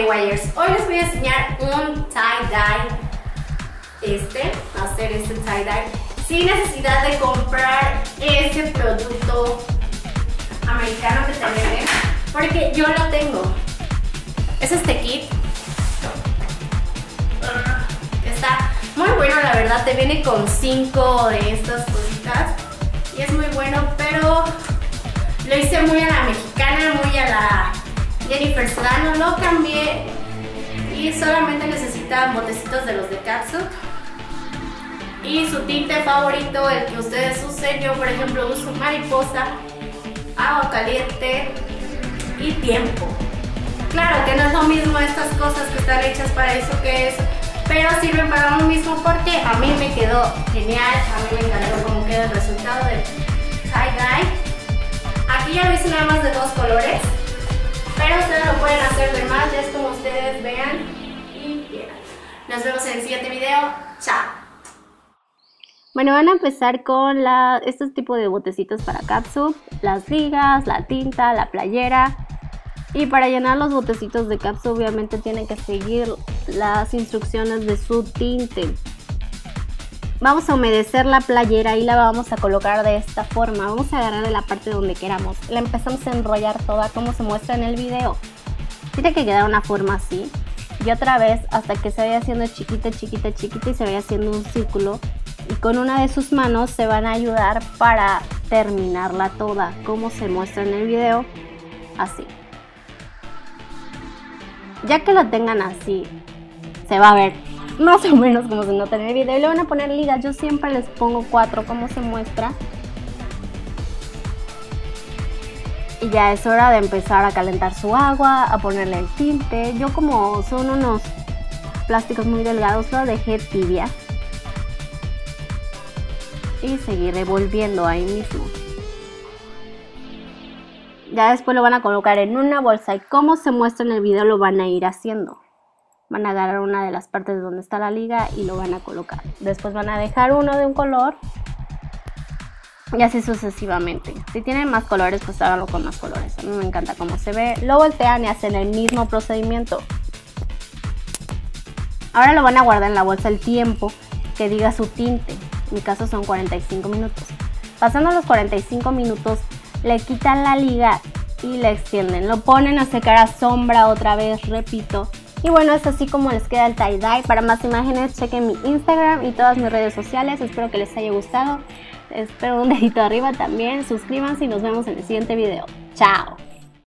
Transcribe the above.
Hairwires. Hoy les voy a enseñar un tie-dye, hacer este tie-dye sin necesidad de comprar ese producto americano que te venden, porque yo lo tengo. Es este kit. Está muy bueno, la verdad, te viene con 5 de estas cositas y es muy bueno, pero lo hice muy a la mexicana, muy a la Jennifer Serrano, lo cambié y solamente necesitan botecitos de los de Catsup y su tinte favorito, el que ustedes usen. Yo por ejemplo uso mariposa, agua caliente y tiempo. Claro que no es lo mismo estas cosas que están hechas para eso que es, pero sirven para uno mismo porque a mí me quedó genial, a mí me encantó cómo queda el resultado del tie-dye. Aquí ya lo hice nada más de 2 colores, pero ustedes lo pueden hacer de más, ya es como ustedes vean y quieran. Nos vemos en el siguiente video, chao. Bueno, van a empezar con estos tipos de botecitos para Catsup, las ligas, la tinta, la playera. Y para llenar los botecitos de Catsup obviamente tienen que seguir las instrucciones de su tinte. Vamos a humedecer la playera y la vamos a colocar de esta forma. Vamos a agarrar de la parte donde queramos. La empezamos a enrollar toda como se muestra en el video. Tiene que quedar una forma así. Y otra vez hasta que se vaya haciendo chiquita, chiquita, chiquita y se vaya haciendo un círculo. Y con una de sus manos se van a ayudar para terminarla toda, como se muestra en el video, así. Ya que la tengan así, se va a ver más o menos como se nota en el video. Y le van a poner ligas, yo siempre les pongo 4 como se muestra. Y ya es hora de empezar a calentar su agua, a ponerle el tinte. Yo como son unos plásticos muy delgados, lo dejé tibia. Y seguir revolviendo ahí mismo. Ya después lo van a colocar en una bolsa y como se muestra en el video lo van a ir haciendo. Van a agarrar una de las partes donde está la liga y lo van a colocar. Después van a dejar uno de un color y así sucesivamente. Si tienen más colores pues háganlo con más colores. A mí me encanta cómo se ve. Lo voltean y hacen el mismo procedimiento. Ahora lo van a guardar en la bolsa el tiempo que diga su tinte. En mi caso son 45 minutos. Pasando los 45 minutos, le quitan la liga y la extienden. Lo ponen a secar a sombra otra vez, repito. Y bueno, es así como les queda el tie-dye. Para más imágenes, chequen mi Instagram y todas mis redes sociales. Espero que les haya gustado. Espero un dedito arriba también. Suscríbanse y nos vemos en el siguiente video. Chao.